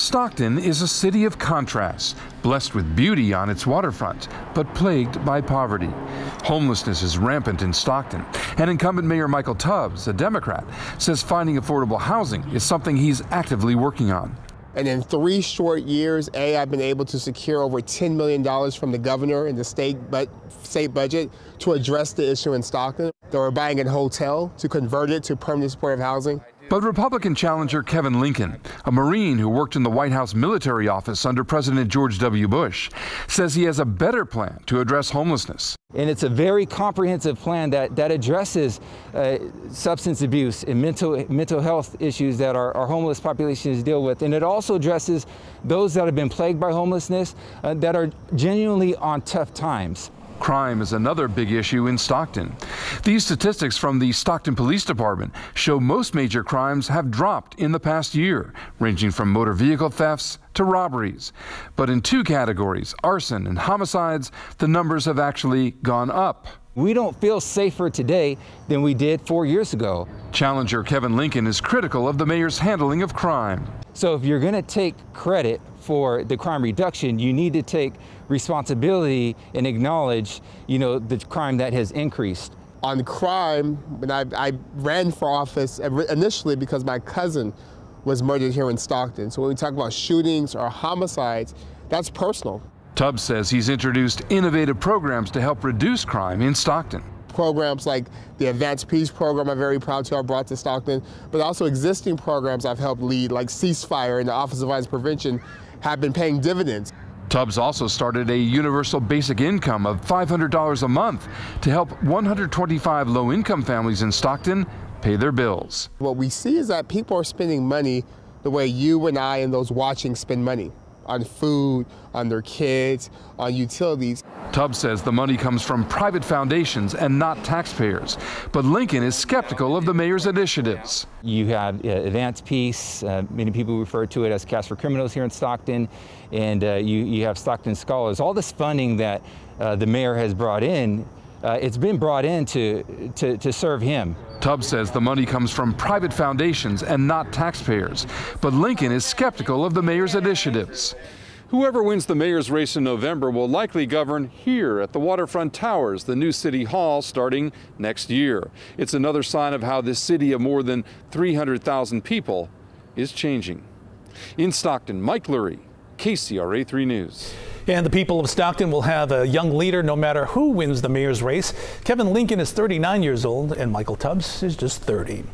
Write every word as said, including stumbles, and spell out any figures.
Stockton is a city of contrasts, blessed with beauty on its waterfront, but plagued by poverty. Homelessness is rampant in Stockton, and incumbent Mayor Michael Tubbs, a Democrat, says finding affordable housing is something he's actively working on. And in three short years, A, I've been able to secure over ten million dollars from the governor and the state, but state budget to address the issue in Stockton. They were buying a hotel to convert it to permanent supportive housing. But Republican challenger Kevin Lincoln, a Marine who worked in the White House military office under President George W. Bush, says he has a better plan to address homelessness. And it's a very comprehensive plan that, that addresses uh, substance abuse and mental, mental health issues that our, our homeless populations deal with. And it also addresses those that have been plagued by homelessness uh, that are genuinely on tough times. Crime is another big issue in Stockton. These statistics from the Stockton Police Department show most major crimes have dropped in the past year, ranging from motor vehicle thefts to robberies. But in two categories, arson and homicides, the numbers have actually gone up. We don't feel safer today than we did four years ago. Challenger Kevin Lincoln is critical of the mayor's handling of crime. So if you're going to take credit for the crime reduction, you need to take responsibility and acknowledge, you know, the crime that has increased. On crime, when I, I ran for office initially because my cousin was murdered here in Stockton. So when we talk about shootings or homicides, that's personal. Tubbs says he's introduced innovative programs to help reduce crime in Stockton. Programs like the Advanced Peace Program I'm very proud to have brought to Stockton, but also existing programs I've helped lead like Ceasefire and the Office of Violence Prevention have been paying dividends. Tubbs also started a universal basic income of five hundred dollars a month to help one hundred twenty-five low-income families in Stockton pay their bills. What we see is that people are spending money the way you and I and those watching spend money. On food, on their kids, on utilities. Tubbs says the money comes from private foundations and not taxpayers, but Lincoln is skeptical of the mayor's initiatives. You have uh, Advanced Peace, uh, many people refer to it as Cash for Criminals here in Stockton, and uh, you, you have Stockton Scholars. All this funding that uh, the mayor has brought in, uh, it's been brought in to, to, to serve him. Tubbs says the money comes from private foundations and not taxpayers, but Lincoln is skeptical of the mayor's initiatives. Whoever wins the mayor's race in November will likely govern here at the Waterfront Towers, the new city hall, starting next year. It's another sign of how this city of more than three hundred thousand people is changing. In Stockton, Mike Lurie, K C R A three News. And the people of Stockton will have a young leader no matter who wins the mayor's race. Kevin Lincoln is thirty-nine years old and Michael Tubbs is just thirty.